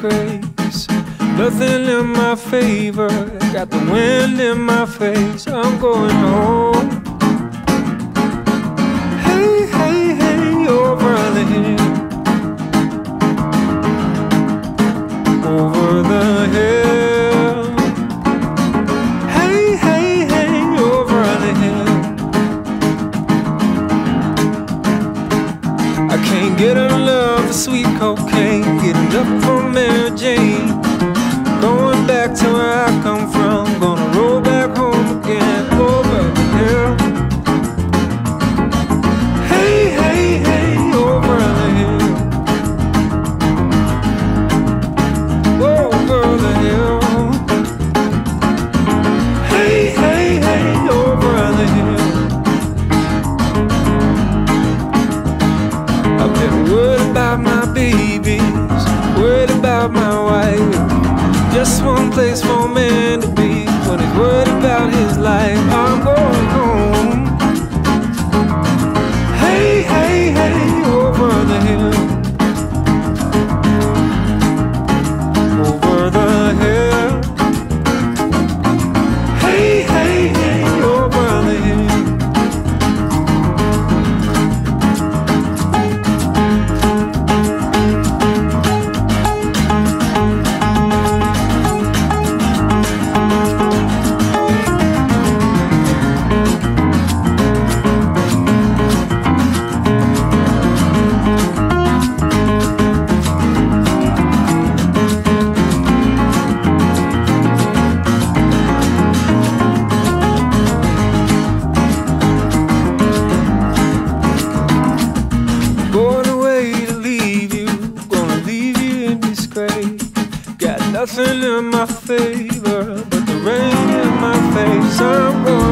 disgrace. Nothing in my favor, got the wind in my face. I'm going home. Hey, hey, hey, over the hill, over the hill. Hey, hey, hey, over the hill. I can't get enough love, sweet cocaine, getting up from Mary Jane. Going back to where I come from, gonna roll back home again, over the hill. Hey, hey, hey, over the hill, over the hill. Hey, hey, hey, over the hill. I've been worried about my babies, worried about my wife. Just one place for a man to be when he's worried about his life. I'm going home. Hey, hey, hey, over the hill, over the hill. Hey, hey, hey, over the nothing in my favor, but the rain in my face. I'm going